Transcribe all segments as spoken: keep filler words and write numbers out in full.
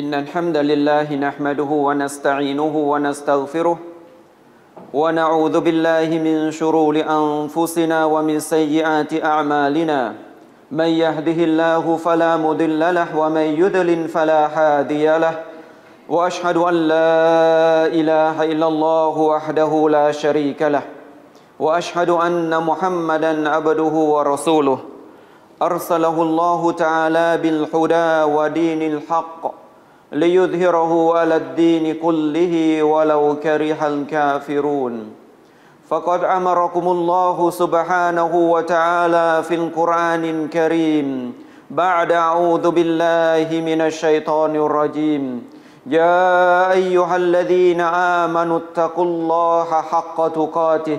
إن الحمد لله نحمده ونستعينه ونستغفره ونعوذ بالله من شرور أنفسنا ومن سيئات أعمالنا من يهده الله فلا مضل له ومن يضلل فلا هادي له وأشهد أن لا إله إلا الله وحده لا شريك له وأشهد أن محمدا عبده ورسوله أرسله الله تعالى بالهدى ودين الحق ليظهره على الدين كله ولو كره الكافرون فقد أمركم الله سبحانه وتعالى في القرآن الكريم بعد أعوذ بالله من الشيطان الرجيم يا أيها الذين آمنوا اتقوا الله حق تقاته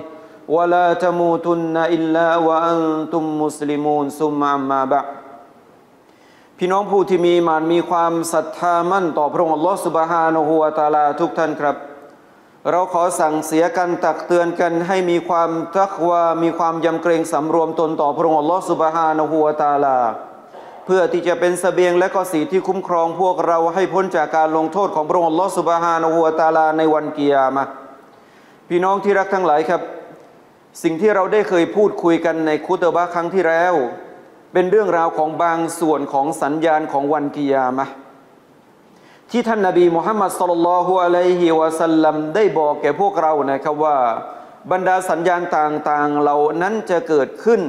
ولا تموتن إلا وأنتم مسلمون ثم أما بعد พี่น้องผู้ที่มีมันมีความศรัทธามั่นต่อพระองค์อัลลอฮฺซุบฮานะฮูวะตะอาลาทุกท่านครับเราขอสั่งเสียกันตักเตือนกันให้มีความตักวามีความยำเกรงสำรวมตนต่อพระองค์อัลลอฮฺซุบฮานะฮูวะตะอาลาเพื่อที่จะเป็นเสบียงและก็สีที่คุ้มครองพวกเราให้พ้นจากการลงโทษของพระองค์อัลลอฮฺซุบฮานะฮูวะตะอาลาในวันกิยามะฮ์พี่น้องที่รักทั้งหลายครับสิ่งที่เราได้เคยพูดคุยกันในคุตบะห์ครั้งที่แล้วเป็นเรื่องราวของบางส่วนของสัญญาณของวันกิยามะฮ์ที่ท่านนบีมุฮัมมัดศ็อลลัลลอฮุอะลัยฮิวะสัลลัมได้บอกแก่พวกเรานะครับว่าบรรดาสัญญาณต่างๆเหล่านั้นจะเกิดขึ้น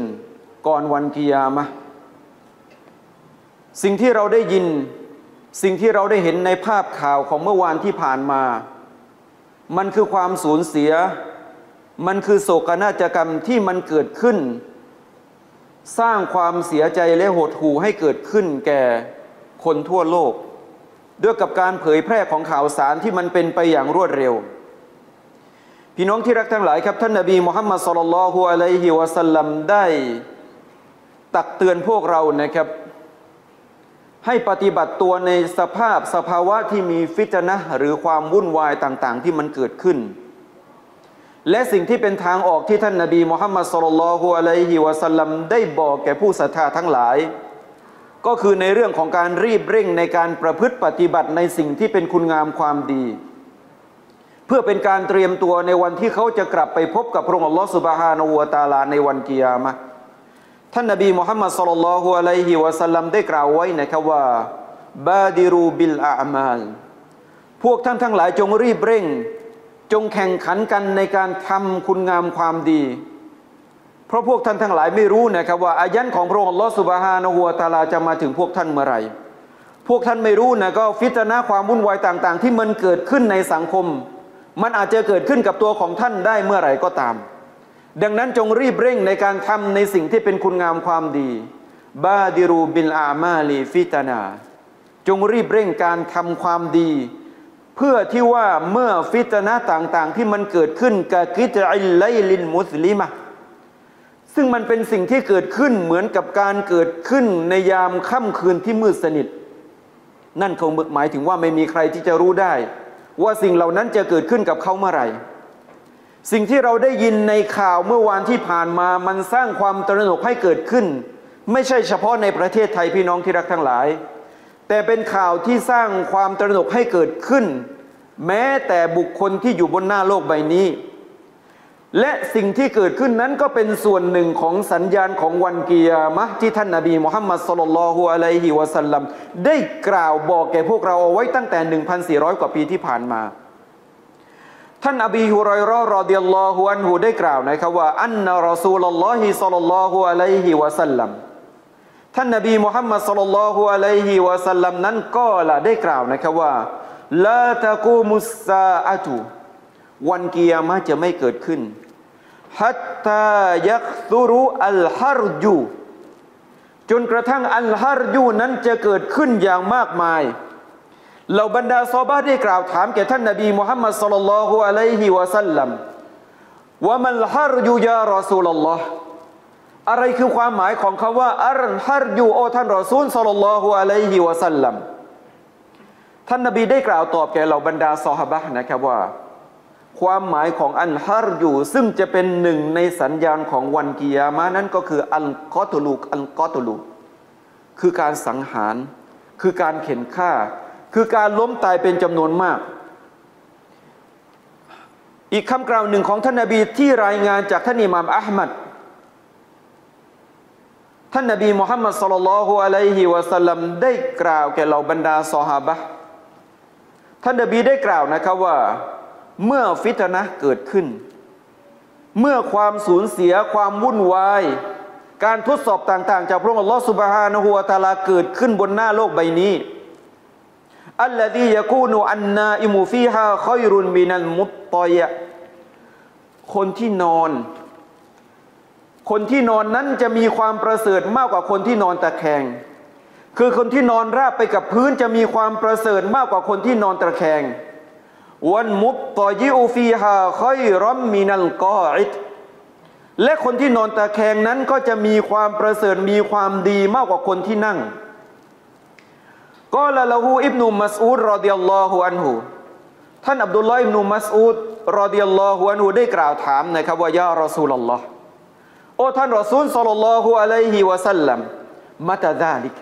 ก่อนวันกิยามะฮ์สิ่งที่เราได้ยินสิ่งที่เราได้เห็นในภาพข่าวของเมื่อวานที่ผ่านมามันคือความสูญเสียมันคือโศกนาฏกรรมที่มันเกิดขึ้นสร้างความเสียใจและหดหู่ให้เกิดขึ้นแก่คนทั่วโลกด้วยกับการเผยแพร่ของข่าวสารที่มันเป็นไปอย่างรวดเร็วพี่น้องที่รักทั้งหลายครับท่านนบีมุฮัมมัดศ็อลลัลลอฮุอะลัยฮิวะสัลลัมได้ตักเตือนพวกเรานะครับให้ปฏิบัติตัวในสภาพสภาวะที่มีฟิตนะห์หรือความวุ่นวายต่างๆที่มันเกิดขึ้นและสิ่งที่เป็นทางออกที่ท่านนบีมุฮัมมัดศ็อลลัลลอฮุอะลัยฮิวะสัลลัมได้บอกแก่ผู้ศรัทธาทั้งหลายก็คือในเรื่องของการรีบเร่งในการประพฤติปฏิบัติในสิ่งที่เป็นคุณงามความดีเพื่อเป็นการเตรียมตัวในวันที่เขาจะกลับไปพบกับพระองค์อัลลอฮฺซุบฮานะฮูวะตะอาลาในวันกิยามะฮ์ท่านนบีมุฮัมมัดศ็อลลัลลอฮุอะลัยฮิวะสัลลัมได้กล่าวไว้นะครับว่าบาดิรูบิลอามัลพวกท่านทั้งหลายจงรีบเร่งจงแข่งขันกันในการทำคุณงามความดีเพราะพวกท่านทั้งหลายไม่รู้นะครับว่าอายันของพระองค์อัลลอฮฺซุบฮานะฮูวะตะอาลาจะมาถึงพวกท่านเมื่อไหร่พวกท่านไม่รู้นะก็ฟิตนะห์ความวุ่นวายต่างๆที่มันเกิดขึ้นในสังคมมันอาจจะเกิดขึ้นกับตัวของท่านได้เมื่อไหร่ก็ตามดังนั้นจงรีบเร่งในการทำในสิ่งที่เป็นคุณงามความดีบาดิรูบิลอามาลีฟิตนะห์จงรีบเร่งการทำความดีเพื่อที่ว่าเมื่อฟิตนะห์ต่างๆที่มันเกิดขึ้นกะกิฏอิลไลลินมุสลิมะซึ่งมันเป็นสิ่งที่เกิดขึ้นเหมือนกับการเกิดขึ้นในยามค่ำคืนที่มืดสนิทนั่นคงหมายถึงว่าไม่มีใครที่จะรู้ได้ว่าสิ่งเหล่านั้นจะเกิดขึ้นกับเขาเมื่อไหร่สิ่งที่เราได้ยินในข่าวเมื่อวานที่ผ่านมามันสร้างความตระหนกให้เกิดขึ้นไม่ใช่เฉพาะในประเทศไทยพี่น้องที่รักทั้งหลายแต่เป็นข่าวที่สร้างความตระหนกให้เกิดขึ้นแม้แต่บุคคลที่อยู่บนหน้าโลกใบนี้และสิ่งที่เกิดขึ้นนั้นก็เป็นส่วนหนึ่งของสัญญาณของวันกิยามะฮ์ที่ท่านนบีมุฮัมมัดศ็อลลัลลอฮุอะลัยฮิวะสัลลัมได้กล่าวบอกแก่พวกเราเอาไว้ตั้งแต่ หนึ่งพันสี่ร้อย กว่าปีที่ผ่านมาท่านอบีฮุรอยเราะห์รอฎิยัลลอฮุอันฮุได้กล่าวนะครับว่าอันนะรอซูลุลลอฮิศ็อลลัลลอฮุอะลัยฮิวะสัลลัมท่านนบีมุฮัมมัดศ็อลลัลลอฮุอะลัยฮิวะสัลลัมนั้นก็ละได้กล่าวนะครับว่าลาตะกูมุสซาอะตุวันกิยามะฮ์จะไม่เกิดขึ้นฮัตตายักซุรุอัลฮัรจูจนกระทั่งอัลฮัรจูนั้นจะเกิดขึ้นอย่างมากมายเหล่าบรรดาซอฮาบะฮ์ได้กล่าวถามแก่ท่านนบีมุฮัมมัดศ็อลลัลลอฮุอะลัยฮิวะสัลลัมว่ามัลฮัรจูยารอซูลุลลอฮ์อะไรคือความหมายของคำว่าอัลฮัรยูโอท่านรอซูลศ็อลลัลลอฮุอะลัยฮิวะสัลลัมท่านนบีได้กล่าวตอบแก่เหล่าบรรดาซอฮาบะห์นะครับว่าความหมายของอัลฮัรยูซึ่งจะเป็นหนึ่งในสัญญาณของวันกิยามะฮ์นั้นก็คืออัลกอตุลูอัลกอตุลูคือการสังหารคือการเข็นฆ่า คือการล้มตายเป็นจำนวนมากอีกคำกล่าวหนึ่งของท่านนบีที่รายงานจากท่านอิหม่ามอะห์มัดท่านนบีมุฮัมมัดศ็อลลัลลอฮุอะลัยฮิวะซัลลัมได้กล่าวแก่เหล่าบรรดาซอฮาบะห์ท่านนบีได้กล่าวนะครับว่าเมื่อฟิตนะห์เกิดขึ้นเมื่อความสูญเสียความวุ่นวายการทดสอบต่างๆจากพระองค์อัลลอฮฺซุบฮานะฮูวะตะอาลาเกิดขึ้นบนหน้าโลกใบนี้อัลลซียะกูนูอันนาอิมูฟีฮาค็อยรุนมินัลมุตฏอยะคนที่นอนคนที่นอนนั้นจะมีความประเสริฐมากกว่าคนที่นอนตะแคงคือคนที่นอนราบไปกับพื้นจะมีความประเสริฐมากกว่าคนที่นอนตะแคงวันมุตฏอยะฟีฮาค็อยรุนมินัลกออิดและคนที่นอนตะแคงนั้นก็จะมีความประเสริฐมีความดีมากกว่าคนที่นั่งกอละละฮูอิบนุมัสอูดรอฎิยัลลอฮุอันฮุท่านอับดุลลอฮ์อิบนุมัสอูดรอฎิยัลลอฮุอันฮุได้กล่าวถามนะครับว่ายารอซูลลอฮ์โอ้ท่านรอซูลศ็อลลัลลอฮุอะลัยฮิวะซัลลัมมะตะซาลิก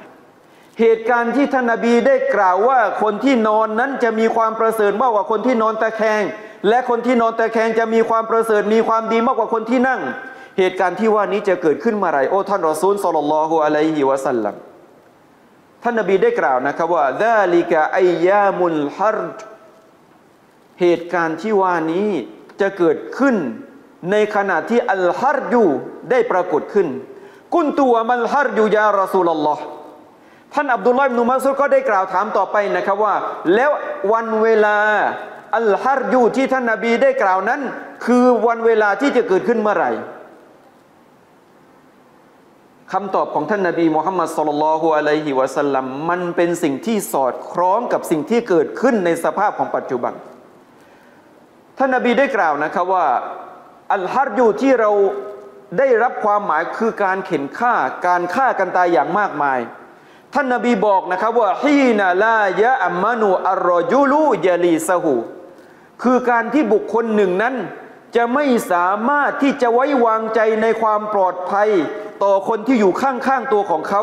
เหตุการณ์ที่ท่านนบีได้กล่าวว่าคนที่นอนนั้นจะมีความประเสริฐมากกว่าคนที่นอนตะแคงและคนที่นอนตะแคงจะมีความประเสริฐมีความดีมากกว่าคนที่นั่งเหตุการณ์ที่ว่านี้จะเกิดขึ้นเมื่อไรโอ้ท่านรอซูลศ็อลลัลลอฮุอะลัยฮิวะซัลลัมท่านนบีได้กล่าวนะครับว่าซาลิกะอัยยามุลฮัรจ์เหตุการณ์ที่ว่านี้จะเกิดขึ้นในขณะที่อัลฮัรจูได้ปรากฏขึ้นกุนตุวะมัลฮัรจูยารอซูลลอฮ์ท่านอับดุลลอฮ์อิบนุมัสอูดก็ได้กล่าวถามต่อไปนะครับว่าแล้ววันเวลาอัลฮัรจูที่ท่านนบีได้กล่าวนั้นคือวันเวลาที่จะเกิดขึ้นเมื่อไหร่คำตอบของท่านนบีมุฮัมมัดศ็อลลัลลอฮุอะลัยฮิวะซัลลัมมันเป็นสิ่งที่สอดคล้องกับสิ่งที่เกิดขึ้นในสภาพของปัจจุบันท่านนบีได้กล่าวนะครับว่าอัลฮัรยูที่เราได้รับความหมายคือการเข็นฆ่าการฆ่ากันตายอย่างมากมายท่านนบีบอกนะครับว่าฮีนาลายะอัมมานูอัรรอยูลูยะลีซะฮูคือการที่บุคคลหนึ่งนั้นจะไม่สามารถที่จะไว้วางใจในความปลอดภัยต่อคนที่อยู่ข้างๆตัวของเขา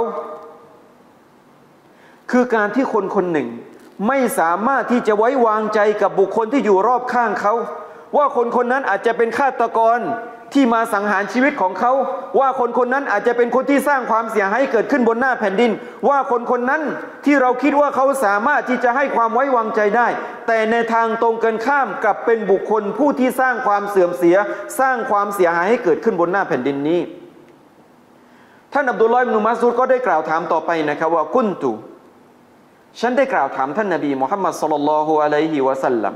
คือการที่คนคนหนึ่งไม่สามารถที่จะไว้วางใจกับบุคคลที่อยู่รอบข้างเขาว่าคนคนนั้นอาจจะเป็นฆาตกรที่มาสังหารชีวิตของเขาว่าคนคนนั้นอาจจะเป็นคนที่สร้างความเสียหายเกิดขึ้นบนหน้าแผ่นดินว่าคนคนนั้นที่เราคิดว่าเขาสามารถที่จะให้ความไว้วางใจได้แต่ในทางตรงกันข้ามกลับเป็นบุคคลผู้ที่สร้างความเสื่อมเสียสร้างความเสียหายให้เกิดขึ้นบนหน้าแผ่นดินนี้ท่านอับดุลลอฮ์อิบนุมัสอูดก็ได้กล่าวถามต่อไปนะครับว่ากุนตุฉันได้กล่าวถามท่านนบีมุฮัมมัดศ็อลลัลลอฮุอะลัยฮิวะซัลลัม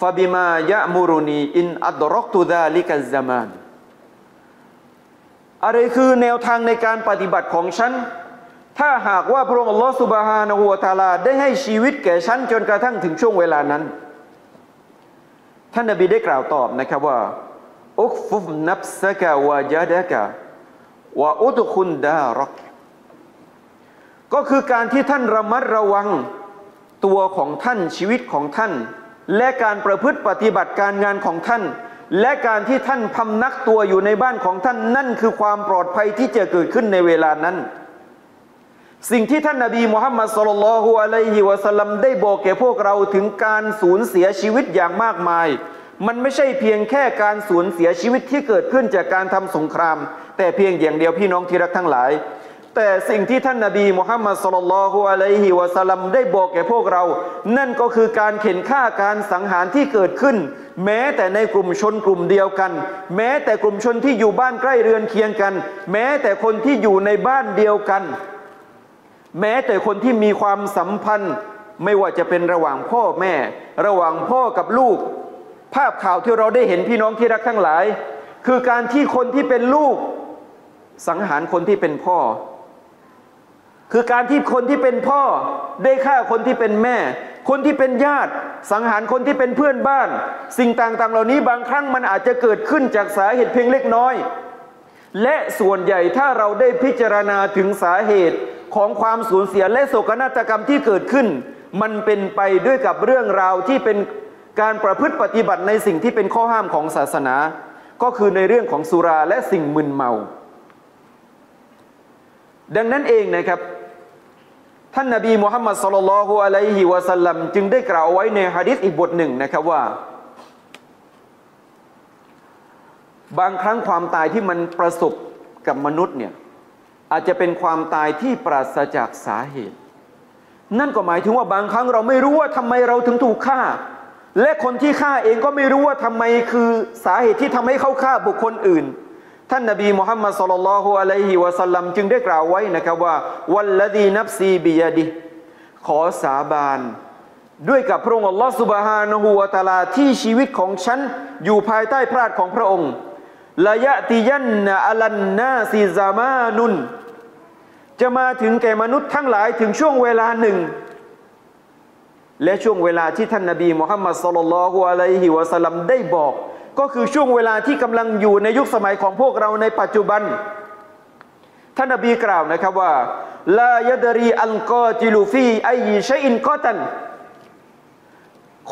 ฟะบิมายะมุรุนีอินอัดรักตุซาลิกะซะมานอะไรคือแนวทางในการปฏิบัติของฉันถ้าหากว่าพระองค์อัลลอฮฺซุบฮานะฮูวะตะอาลาได้ให้ชีวิตแก่ฉันจนกระทั่งถึงช่วงเวลานั้นท่านนบีได้กล่าวตอบนะครับว่าอุกฟุฟนับซะกะวะยะดะกะวะอุดคุนดารักก็คือการที่ท่านระมัดระวังตัวของท่านชีวิตของท่านและการประพฤติปฏิบัติการงานของท่านและการที่ท่านพำนักตัวอยู่ในบ้านของท่านนั่นคือความปลอดภัยที่จะเกิดขึ้นในเวลานั้นสิ่งที่ท่านนบีมุฮัมมัดศ็อลลัลลอฮุอะลัยฮิวะซัลลัมได้บอกแก่พวกเราถึงการสูญเสียชีวิตอย่างมากมายมันไม่ใช่เพียงแค่การสูญเสียชีวิตที่เกิดขึ้นจากการทำสงครามแต่เพียงอย่างเดียวพี่น้องที่รักทั้งหลายแต่สิ่งที่ท่านนบีมุฮัมมัดศ็อลลัลลอฮุอะลัยฮิวะซัลลัมได้บอกแก่พวกเรานั่นก็คือการเข็นฆ่าการสังหารที่เกิดขึ้นแม้แต่ในกลุ่มชนกลุ่มเดียวกันแม้แต่กลุ่มชนที่อยู่บ้านใกล้เรือนเคียงกันแม้แต่คนที่อยู่ในบ้านเดียวกันแม้แต่คนที่มีความสัมพันธ์ไม่ว่าจะเป็นระหว่างพ่อแม่ระหว่างพ่อกับลูกภาพข่าวที่เราได้เห็นพี่น้องที่รักทั้งหลายคือการที่คนที่เป็นลูกสังหารคนที่เป็นพ่อคือการที่คนที่เป็นพ่อได้ฆ่าคนที่เป็นแม่คนที่เป็นญาติสังหารคนที่เป็นเพื่อนบ้านสิ่งต่างๆเหล่านี้บางครั้งมันอาจจะเกิดขึ้นจากสาเหตุเพียงเล็กน้อยและส่วนใหญ่ถ้าเราได้พิจารณาถึงสาเหตุของความสูญเสียและโศกนาฏกรรมที่เกิดขึ้นมันเป็นไปด้วยกับเรื่องราวที่เป็นการประพฤติปฏิบัติในสิ่งที่เป็นข้อห้ามของศาสนาก็คือในเรื่องของสุราและสิ่งมึนเมาดังนั้นเองนะครับ ท่านนบีมุฮัมมัดศ็อลลัลลอฮุอะลัยฮิวะซัลลัมจึงได้กล่าวไว้ในหะดีษอีกบทหนึ่งนะครับว่าบางครั้งความตายที่มันประสบกับมนุษย์เนี่ยอาจจะเป็นความตายที่ปราศจากสาเหตุนั่นก็หมายถึงว่าบางครั้งเราไม่รู้ว่าทำไมเราถึงถูกฆ่าและคนที่ฆ่าเองก็ไม่รู้ว่าทำไมคือสาเหตุที่ทำให้เขาฆ่าบุคคลอื่นท่านนบีมุฮัมมัดศ็อลลัลลอฮุอะลัยฮิวะซัลลัมจึงได้กล่าวไว้นะครับว่าวัลลดีนัฟซีบิยะดิฮ์ขอสาบานด้วยกับพระองค์อัลลอฮฺซุบฮานะฮูวะตะอาลาที่ชีวิตของฉันอยู่ภายใต้พระหัตถ์ของพระองค์ละยะติยันนะอะลันนาซิซามานุนจะมาถึงแก่มนุษย์ทั้งหลายถึงช่วงเวลาหนึ่งและช่วงเวลาที่ท่านนบีมุฮัมมัดศ็อลลัลลอฮุอะลัยฮิวะซัลลัมได้บอกก็คือช่วงเวลาที่กำลังอยู่ในยุคสมัยของพวกเราในปัจจุบันท่านนบีกล่าวนะครับว่าลายะดรีอัลกอติลูฟีไอชัยอินกอตัน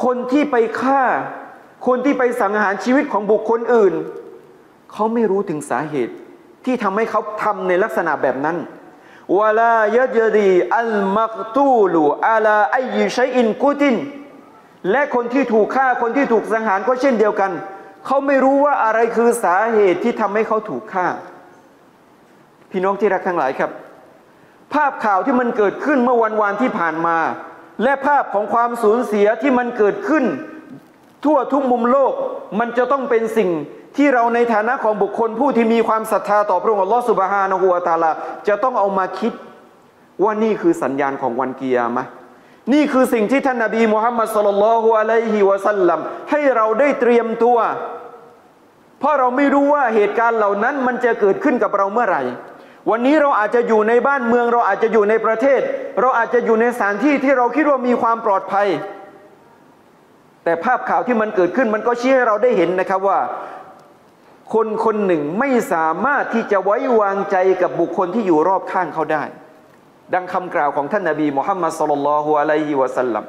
คนที่ไปฆ่าคนที่ไปสังหารชีวิตของบุคคลอื่นเขาไม่รู้ถึงสาเหตุที่ทำให้เขาทำในลักษณะแบบนั้นวะลายะดรีอัลมักตูลูอาลาไอชัยอินกุตินและคนที่ถูกฆ่าคนที่ถูกสังหารก็เช่นเดียวกันเขาไม่รู้ว่าอะไรคือสาเหตุที่ทำให้เขาถูกฆ่าพี่น้องที่รักทั้งหลายครับภาพข่าวที่มันเกิดขึ้นเมื่อวันวานที่ผ่านมาและภาพของความสูญเสียที่มันเกิดขึ้นทั่วทุกมุมโลกมันจะต้องเป็นสิ่งที่เราในฐานะของบุคคลผู้ที่มีความศรัทธาต่อพระองค์อัลลอฮฺซุบฮานะฮูวะตะอาลาจะต้องเอามาคิดว่านี่คือสัญญาณของวันกิยามะห์นี่คือสิ่งที่ท่านนบีมุฮัมมัดศ็อลลัลลอฮุอะลัยฮิวะซัลลัมให้เราได้เตรียมตัวเพราะเราไม่รู้ว่าเหตุการณ์เหล่านั้นมันจะเกิดขึ้นกับเราเมื่อไหร่วันนี้เราอาจจะอยู่ในบ้านเมืองเราอาจจะอยู่ในประเทศเราอาจจะอยู่ในสถานที่ที่เราคิดว่ามีความปลอดภัยแต่ภาพข่าวที่มันเกิดขึ้นมันก็ชี้ให้เราได้เห็นนะครับว่าคนคนหนึ่งไม่สามารถที่จะไว้วางใจกับบุคคลที่อยู่รอบข้างเขาได้ดังคำกล่าวของท่านนบีมุฮัมมัดศ็อลลัลลอฮุอะลัยฮิวะซัลลัม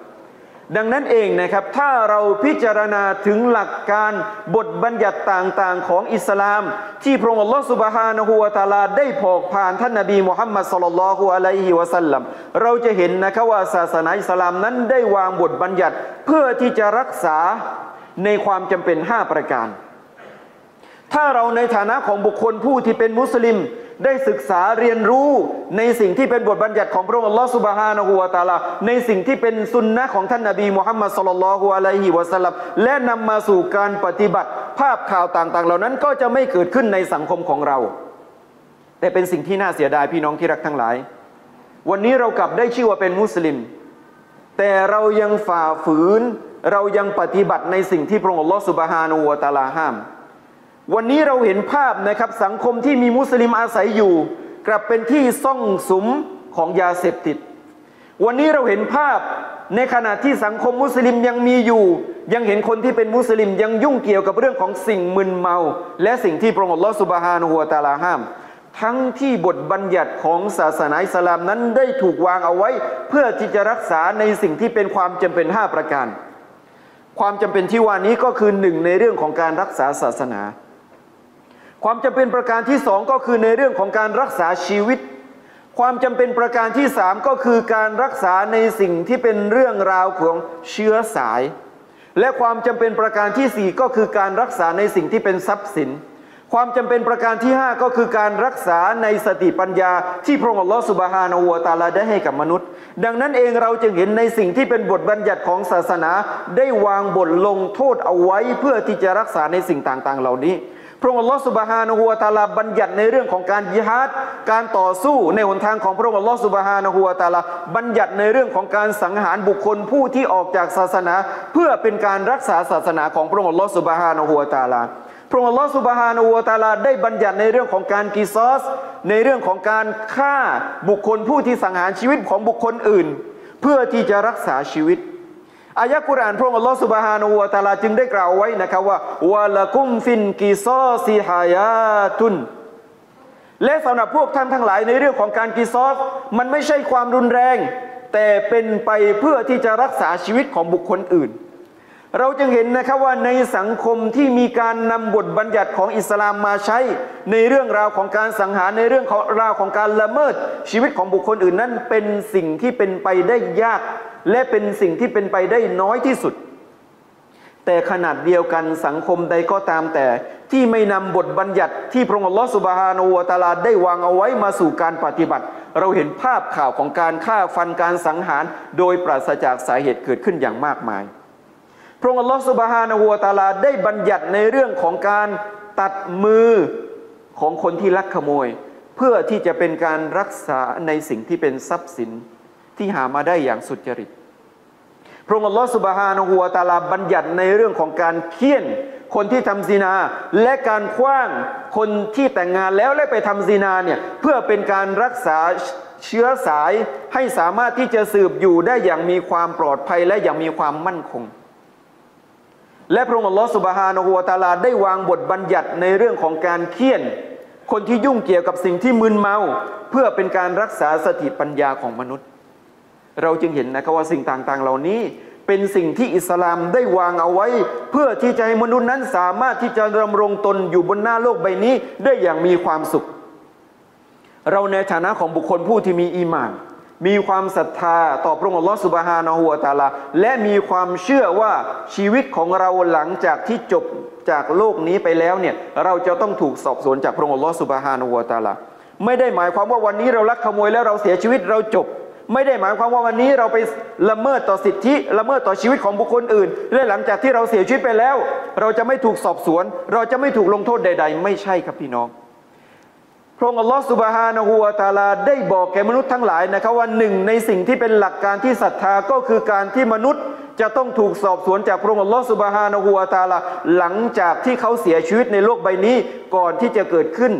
ดังนั้นเองนะครับถ้าเราพิจารณาถึงหลักการบทบัญญัติต่างๆของอิสลามที่พระองค์อัลลอฮฺซุบฮานะฮูวะตะอาลาได้ผอกผ่านท่านนบีมุฮัมมัดศ็อลลัลลอฮุอะลัยฮิวะซัลลัมเราจะเห็นนะครับว่าศาสนาอิสลามนั้นได้วางบทบัญญัติเพื่อที่จะรักษาในความจำเป็นห้าประการถ้าเราในฐานะของบุคคลผู้ที่เป็นมุสลิมได้ศึกษาเรียนรู้ในสิ่งที่เป็นบทบัญญัติของพระองค์อัลลอฮฺซุบฮานะฮูวะตะอาลาในสิ่งที่เป็นซุนนะห์ของท่านนบีมุฮัมมัดศ็อลลัลลอฮุอะลัยฮิวะซัลลัมและนำมาสู่การปฏิบัติภาพข่าวต่างๆเหล่านั้นก็จะไม่เกิดขึ้นในสังคมของเราแต่เป็นสิ่งที่น่าเสียดายพี่น้องที่รักทั้งหลายวันนี้เรากลับได้ชื่อว่าเป็นมุสลิมแต่เรายังฝ่าฝืนเรายังปฏิบัติในสิ่งที่พระองค์อัลลอฮฺซุบฮานะฮูวะตะอาลาห้ามวันนี้เราเห็นภาพนะครับสังคมที่มีมุสลิมอาศัยอยู่กลับเป็นที่ซ่องสุมของยาเสพติดวันนี้เราเห็นภาพในขณะที่สังคมมุสลิมยังมีอยู่ยังเห็นคนที่เป็นมุสลิมยังยุ่งเกี่ยวกับเรื่องของสิ่งมึนเมาและสิ่งที่พระองค์อัลลอฮฺซุบฮานะฮูวะตะอาลาห้ามทั้งที่บทบัญญัติของศาสนาอิสลามนั้นได้ถูกวางเอาไว้เพื่อที่จะรักษาในสิ่งที่เป็นความจำเป็นห้าประการความจำเป็นที่ว่านี้ก็คือหนึ่งในเรื่องของการรักษาศาสนาความจำเป็นประการที่สองก็คือในเรื่องของการรักษาชีวิตความจำเป็นประการที่สามก็คือการรักษาในสิ่งที่เป็นเรื่องราวของเชื้อสายและความจำเป็นประการที่สี่ก็คือการรักษาในสิ่งที่เป็นทรัพย์สินความจำเป็นประการที่ห้าก็คือการรักษาในสติปัญญาที่พระองค์อัลลอฮฺซุบฮานะฮูวะตะอาลาได้ให้กับมนุษย์ดังนั้นเองเราจึงเห็นในสิ่งที่เป็นบทบัญญัติของศาสนาได้วางบทลงโทษเอาไว้เพื่อที่จะรักษาในสิ่งต่างๆเหล่านี้พระองค์อัลลอฮฺซุบฮานะฮูวะตะอาลาบัญญัติในเรื่องของการญิฮาดการต่อสู้ในหนทางของพระองค์อัลลอฮฺซุบฮานะฮูวะตะอาลาบัญญัติในเรื่องของการสังหารบุคคลผู้ที่ออกจากศาสนาเพื่อเป็นการรักษาศาสนาของพระองค์อัลลอฮฺซุบฮานะฮูวะตะอาลาพระองค์อัลลอฮฺซุบฮานะฮูวะตะอาลาได้บัญญัติในเรื่องของการกิซอสในเรื่องของการฆ่าบุคคลผู้ที่สังหารชีวิตของบุคคลอื่นเพื่อที่จะรักษาชีวิตอายะกุรอานพระองค์อัลลอฮฺซุบฮานะฮูวะตะอาลาจึงได้กล่าวไว้นะครับว่าวะละกุมฟินกิซอซิฮายาตุนและสำหรับพวกท่านทั้งหลายในเรื่องของการกิซอสมันไม่ใช่ความรุนแรงแต่เป็นไปเพื่อที่จะรักษาชีวิตของบุคคลอื่น เราจึงเห็นนะครับว่าในสังคมที่มีการนำบทบัญญัติของอิสลามมาใช้ในเรื่องราวของการสังหารในเรื่องราวของการละเมิดชีวิตของบุคคลอื่นนั้นเป็นสิ่งที่เป็นไปได้ยากและเป็นสิ่งที่เป็นไปได้น้อยที่สุดแต่ขนาดเดียวกันสังคมใดก็ตามแต่ที่ไม่นำบทบัญญัติที่พระองค์อัลลอฮฺซุบฮานะฮูวะตะอาลาได้วางเอาไว้มาสู่การปฏิบัติเราเห็นภาพข่าวของการฆ่าฟันการสังหารโดยปราศจากสาเหตุเกิดขึ้นอย่างมากมายพระองค์อัลลอฮฺซุบฮานะฮูวะตะอาลาได้บัญญัติในเรื่องของการตัดมือของคนที่ลักขโมยเพื่อที่จะเป็นการรักษาในสิ่งที่เป็นทรัพย์สินที่หามาได้อย่างสุจริตพระองค์อัลลอฮฺซุบฮานะฮูวะตะอาลาบัญญัติในเรื่องของการเคี่ยนคนที่ทำซินาและการขว้างคนที่แต่งงานแล้วและไปทำซินาเนี่ยเพื่อเป็นการรักษาเชื้อสายให้สามารถที่จะสืบอยู่ได้อย่างมีความปลอดภัยและอย่างมีความมั่นคงและพระองค์อัลลอฮฺซุบฮานะฮูวะตะอาลาได้วางบทบัญญัติในเรื่องของการเคี่ยนคนที่ยุ่งเกี่ยวกับสิ่งที่มึนเมาเพื่อเป็นการรักษาสติปัญญาของมนุษย์เราจึงเห็นนะครับว่าสิ่งต่างๆเหล่านี้เป็นสิ่งที่อิสลามได้วางเอาไว้เพื่อที่จะให้มนุษย์นั้นสามารถที่จะดำรงตนอยู่บนหน้าโลกใบนี้ได้อย่างมีความสุขเราในฐานะของบุคคลผู้ที่มีอีหม่านมีความศรัทธาต่อพระองค์อัลลอฮฺซุบฮานะฮูวะตะอาลาและมีความเชื่อว่าชีวิตของเราหลังจากที่จบจากโลกนี้ไปแล้วเนี่ยเราจะต้องถูกสอบสวนจากพระองค์อัลลอฮฺซุบฮานะฮูวะตะอาลาไม่ได้หมายความว่าวันนี้เราลักขโมยแล้วเราเสียชีวิตเราจบไม่ได้หมายความว่าวันนี้เราไปละเมิดต่อสิทธิละเมิดต่อชีวิตของบุคคลอื่นและหลังจากที่เราเสียชีวิตไปแล้วเราจะไม่ถูกสอบสวนเราจะไม่ถูกลงโทษใดๆไม่ใช่ครับพี่น้องพระองค์อัลลอฮฺซุบฮานะฮูวะตะอาลาได้บอกแก่มนุษย์ทั้งหลายนะครับว่าหนึ่งในสิ่งที่เป็นหลักการที่ศรัทธาก็คือการที่มนุษย์จะต้องถูกสอบสวนจากพระองค์อัลลอฮฺซุบฮานะฮูวะตะอาลาหลังจากที่เขาเสียชีวิตในโลกใบนี้ก่อนที่จะเกิดขึ้น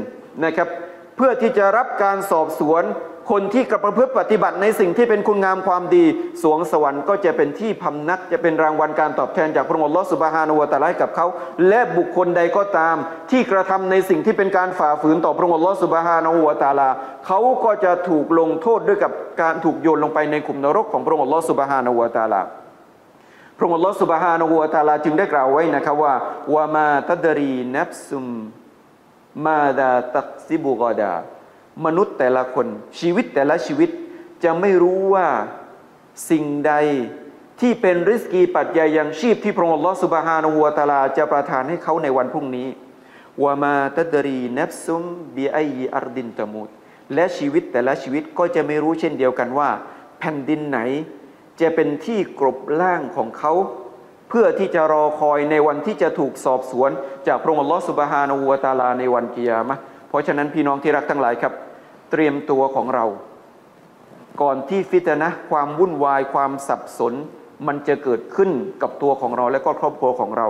นะครับเพื่อที่จะรับการสอบสวนคนที่กระพฤติปฏิบัติในสิ่งที่เป็นคุณงามความดีสวงสวรรค์ก็จะเป็นที่พำนักจะเป็นรางวัลการตอบแทนจากพระองค์อัลลอฮฺซุบฮานะฮูวะตะอาลากับเขาและบุคคลใดก็ตามที่กระทำในสิ่งที่เป็นการฝ่าฝืนต่อพระองค์อัลลอฮฺซุบฮานะฮูวะตะอาลาเขาก็จะถูกลงโทษด้วยกับการถูกโยนลงไปในขุมนรกของพระองค์อัลลอฮฺซุบฮานะฮูวะตะอาลาพระองค์อัลลอฮฺซุบฮานะฮูวะตะอาลาจึงได้กล่าวไว้นะครับว่าวะมาตัดรีนัฟซุมมาดาตักซิบุกอดามนุษย์แต่ละคนชีวิตแต่ละชีวิตจะไม่รู้ว่าสิ่งใดที่เป็นริสกีปัจจัยยังชีพที่พระองค์อัลลอฮฺซุบฮานะฮูวะตะอาลาจะประทานให้เขาในวันพรุ่งนี้วะมาตัดรีนัฟซุมบิอัยอัรดินตะมูตและชีวิตแต่ละชีวิตก็จะไม่รู้เช่นเดียวกันว่าแผ่นดินไหนจะเป็นที่กลบล่างของเขาเพื่อที่จะรอคอยในวันที่จะถูกสอบสวนจากพระองค์อัลลอฮฺซุบฮานะฮูวะตะอาลาในวันกิยามะห์เพราะฉะนั้นพี่น้องที่รักทั้งหลายครับเตรียมตัวของเราก่อนที่ฟิตนะห์ความวุ่นวายความสับสนมันจะเกิดขึ้นกับตัวของเราและก็ครอบครัวของเรา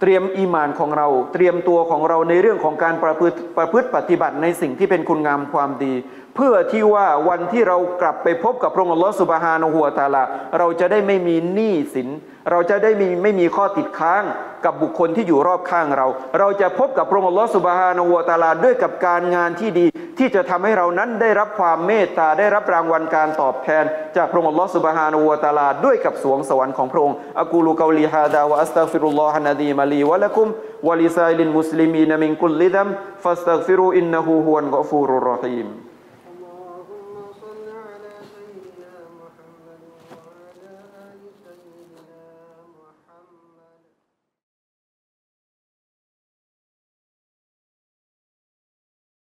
เตรียมอีหม่านของเราเตรียมตัวของเราในเรื่องของการประพฤติประพฤติปฏิบัติในสิ่งที่เป็นคุณงามความดีเพื่อที่ว่าวันที่เรากลับไปพบกับพระองค์อัลลอฮฺซุบฮานะฮูวะตะอาลาเราจะได้ไม่มีหนี้สินเราจะได้ไม่ไม่มีข้อติดค้างกับบุคคลที่อยู่รอบข้างเราเราจะพบกับพระองค์อัลลอฮฺซุบฮานะฮูวะตะอาลาด้วยกับการงานที่ดีที่จะทำให้เรานั้นได้รับความเมตตาได้รับรางวัลการตอบแทนจากพระองค์อัลลอฮฺซุบฮานะฮูวะตะอาลาด้วยกับสวงสวรรค์ของพระองค์อะกูลูกอลีฮาซาวะอัสตัฆฟิรุลลอฮะนะดีมะลีวะละกุมวะลิซาอิลิลมุสลิมีนมินกุลลิซัมฟัสตัฆฟิรูอินนะฮู ฮุวัล กอฟูรุรเราะฮีม